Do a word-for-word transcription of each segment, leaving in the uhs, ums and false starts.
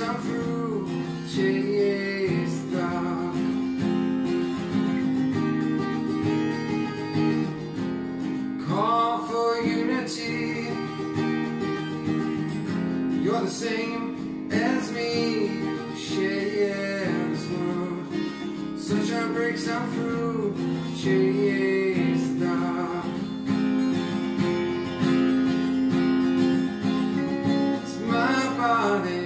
Essa luce sta call for unity. You're the same as me, share as one. Sunshine breaks out through change sta. It's my body.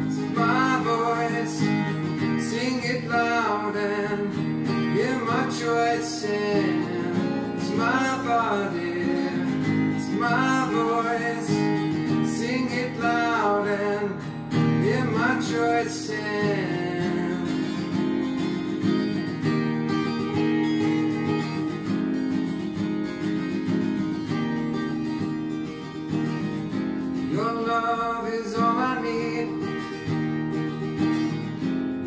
It's my body, it's my voice. Sing it loud and hear my choice sing. Your love is all I need.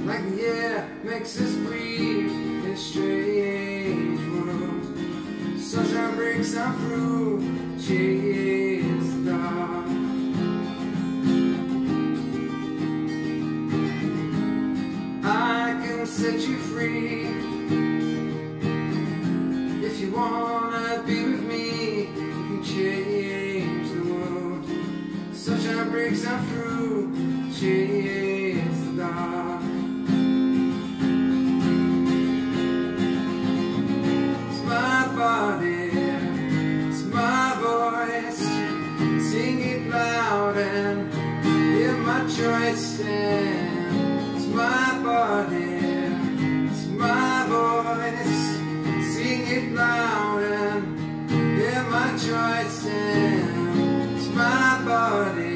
Like the air makes us breathe in strange. Sunshine breaks out through Chista. I can set you free. If you wanna be with me, you can change the world. Sunshine breaks out through Chista. It's my voice, sing it loud and hear my choice. It's my body, it's my voice, sing it loud and hear my choice. It's my body.